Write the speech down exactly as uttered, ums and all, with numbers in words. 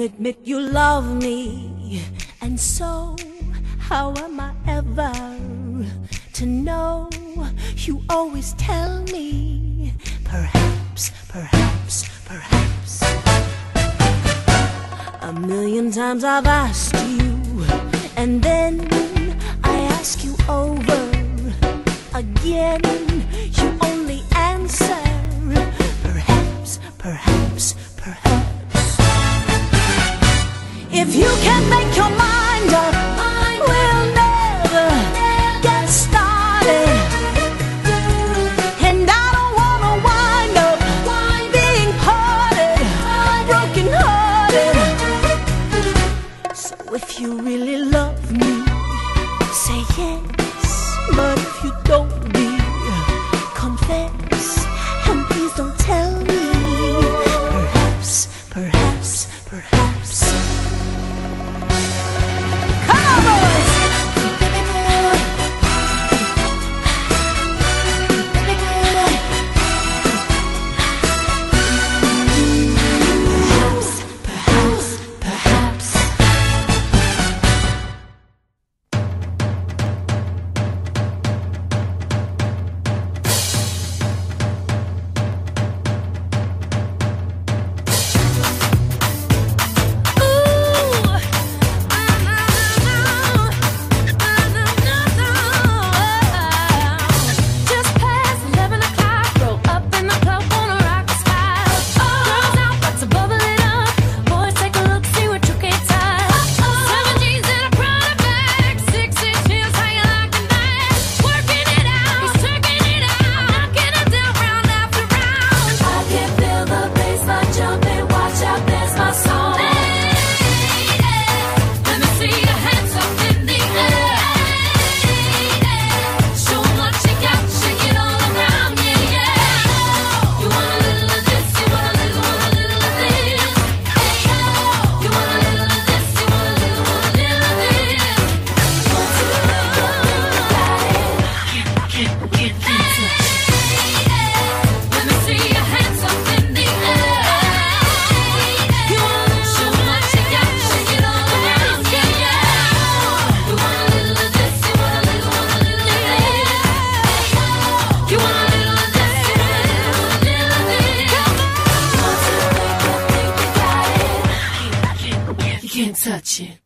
won't admit you love me, and so how am I ever to know? You always tell me, perhaps, perhaps, perhaps. A million times I've asked you, and then I ask you over again. You only answer, perhaps, perhaps, perhaps. If you can't make your mind up, we'll never get started. And I don't want to wind up being parted, broken hearted. So if you really love me, say yes. But if you don't, be confess, and please don't tell me, perhaps, perhaps, perhaps. Come on, boys! Perhaps, perhaps, perhaps. Touch it.